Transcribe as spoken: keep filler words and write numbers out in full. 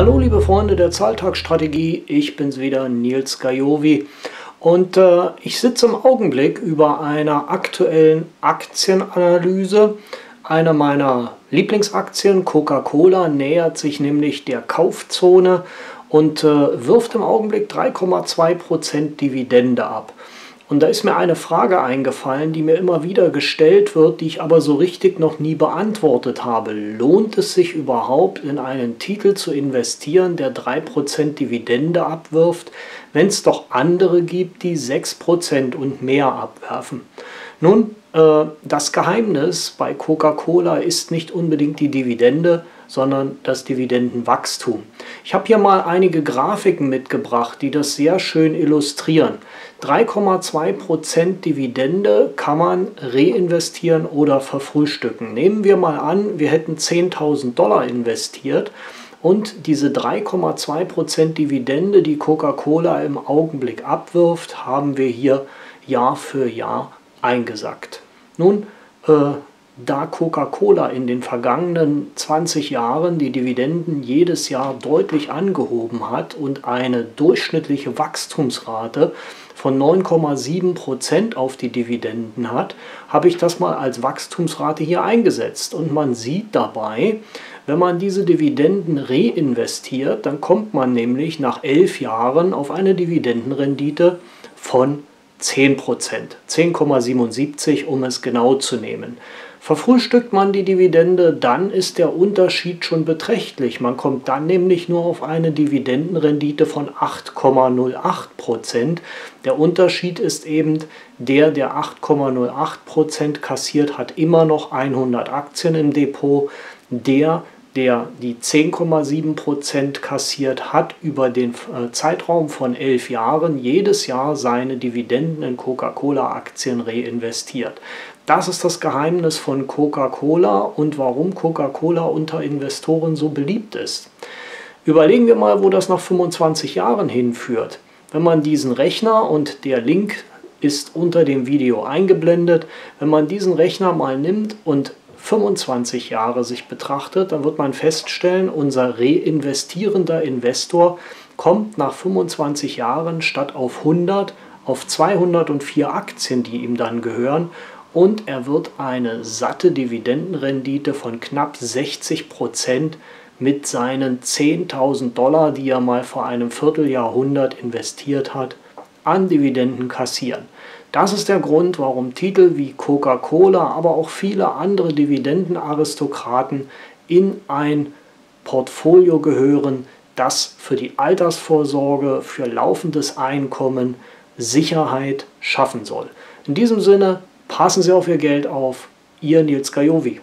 Hallo liebe Freunde der Zahltagsstrategie, ich bin's wieder, Nils Gajowiy, und äh, ich sitze im Augenblick über einer aktuellen Aktienanalyse. Einer meiner Lieblingsaktien, Coca-Cola, nähert sich nämlich der Kaufzone und äh, wirft im Augenblick drei Komma zwei Prozent Dividende ab. Und da ist mir eine Frage eingefallen, die mir immer wieder gestellt wird, die ich aber so richtig noch nie beantwortet habe. Lohnt es sich überhaupt, in einen Titel zu investieren, der drei Prozent Dividende abwirft, wenn es doch andere gibt, die sechs Prozent und mehr abwerfen? Nun, äh, das Geheimnis bei Coca-Cola ist nicht unbedingt die Dividende, sondern das Dividendenwachstum. Ich habe hier mal einige Grafiken mitgebracht, die das sehr schön illustrieren. drei Komma zwei Prozent Dividende kann man reinvestieren oder verfrühstücken. Nehmen wir mal an, wir hätten zehntausend Dollar investiert und diese drei Komma zwei Prozent Dividende, die Coca-Cola im Augenblick abwirft, haben wir hier Jahr für Jahr eingesackt. Nun, äh, da Coca-Cola in den vergangenen zwanzig Jahren die Dividenden jedes Jahr deutlich angehoben hat und eine durchschnittliche Wachstumsrate von neun Komma sieben Prozent auf die Dividenden hat, habe ich das mal als Wachstumsrate hier eingesetzt. Und man sieht dabei, wenn man diese Dividenden reinvestiert, dann kommt man nämlich nach elf Jahren auf eine Dividendenrendite von zehn Prozent, zehn Komma siebenundsiebzig, um es genau zu nehmen. Verfrühstückt man die Dividende, dann ist der Unterschied schon beträchtlich. Man kommt dann nämlich nur auf eine Dividendenrendite von acht Komma null acht Prozent. Der Unterschied ist eben der, der acht Komma null acht Prozent kassiert, hat immer noch hundert Aktien im Depot. Der, der die zehn Komma sieben Prozent kassiert hat, über den Zeitraum von elf Jahren jedes Jahr seine Dividenden in Coca-Cola-Aktien reinvestiert. Das ist das Geheimnis von Coca-Cola und warum Coca-Cola unter Investoren so beliebt ist. Überlegen wir mal, wo das nach fünfundzwanzig Jahren hinführt. Wenn man diesen Rechner, und der Link ist unter dem Video eingeblendet, wenn man diesen Rechner mal nimmt und fünfundzwanzig Jahre sich betrachtet, dann wird man feststellen, unser reinvestierender Investor kommt nach fünfundzwanzig Jahren statt auf hundert auf zweihundertvier Aktien, die ihm dann gehören, und er wird eine satte Dividendenrendite von knapp sechzig Prozent mit seinen zehntausend Dollar, die er mal vor einem Vierteljahrhundert investiert hat, an Dividenden kassieren. Das ist der Grund, warum Titel wie Coca-Cola, aber auch viele andere Dividendenaristokraten in ein Portfolio gehören, das für die Altersvorsorge, für laufendes Einkommen Sicherheit schaffen soll. In diesem Sinne, passen Sie auf Ihr Geld auf, Ihr Nils Gajowiy.